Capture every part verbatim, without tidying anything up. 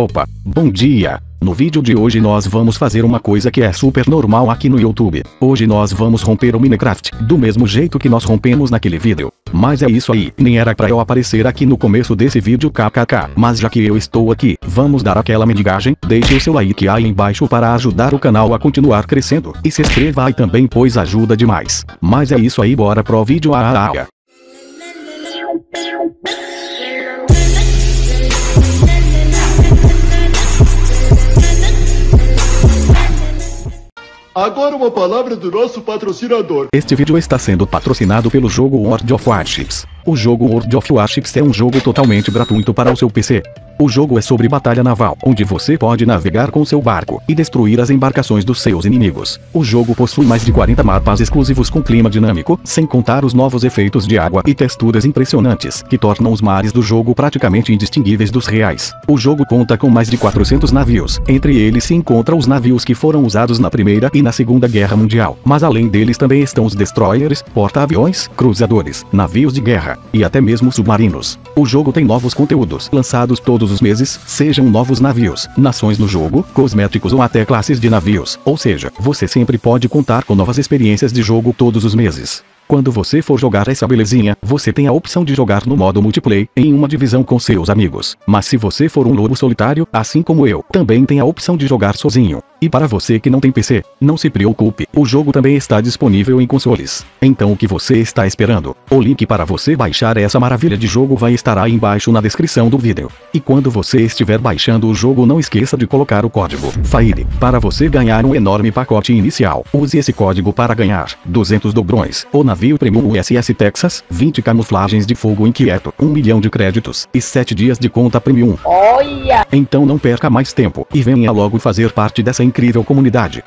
Opa, bom dia! No vídeo de hoje nós vamos fazer uma coisa que é super normal aqui no YouTube. Hoje nós vamos romper o Minecraft, do mesmo jeito que nós rompemos naquele vídeo. Mas é isso aí, nem era pra eu aparecer aqui no começo desse vídeo kkk. Mas já que eu estou aqui, vamos dar aquela mendigagem, deixe o seu like aí embaixo para ajudar o canal a continuar crescendo. E se inscreva aí também pois ajuda demais. Mas é isso aí, bora pro vídeo. ah, ah, ah. Agora uma palavra do nosso patrocinador. Este vídeo está sendo patrocinado pelo jogo World of Warships. O jogo World of Warships é um jogo totalmente gratuito para o seu P C. O jogo é sobre batalha naval, onde você pode navegar com seu barco e destruir as embarcações dos seus inimigos. O jogo possui mais de quarenta mapas exclusivos com clima dinâmico, sem contar os novos efeitos de água e texturas impressionantes, que tornam os mares do jogo praticamente indistinguíveis dos reais. O jogo conta com mais de quatrocentos navios, entre eles se encontram os navios que foram usados na Primeira e na Segunda Guerra Mundial, mas além deles também estão os destroyers, porta-aviões, cruzadores, navios de guerra e até mesmo submarinos. O jogo tem novos conteúdos lançados todos os meses, sejam novos navios, nações no jogo, cosméticos ou até classes de navios, ou seja, você sempre pode contar com novas experiências de jogo todos os meses. Quando você for jogar essa belezinha, você tem a opção de jogar no modo multiplayer, em uma divisão com seus amigos. Mas se você for um lobo solitário, assim como eu, também tem a opção de jogar sozinho. E para você que não tem P C, não se preocupe, o jogo também está disponível em consoles. Então o que você está esperando? O link para você baixar essa maravilha de jogo vai estar aí embaixo na descrição do vídeo. E quando você estiver baixando o jogo, não esqueça de colocar o código FIRE, para você ganhar um enorme pacote inicial. Use esse código para ganhar duzentos dobrões, ou na navio premium U S S Texas, vinte camuflagens de fogo inquieto, um milhão de créditos e sete dias de conta premium. Olha! Então não perca mais tempo e venha logo fazer parte dessa incrível comunidade.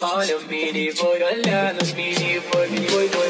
Olha os mini, foi olhando os mini, foi, mini, foi, foi.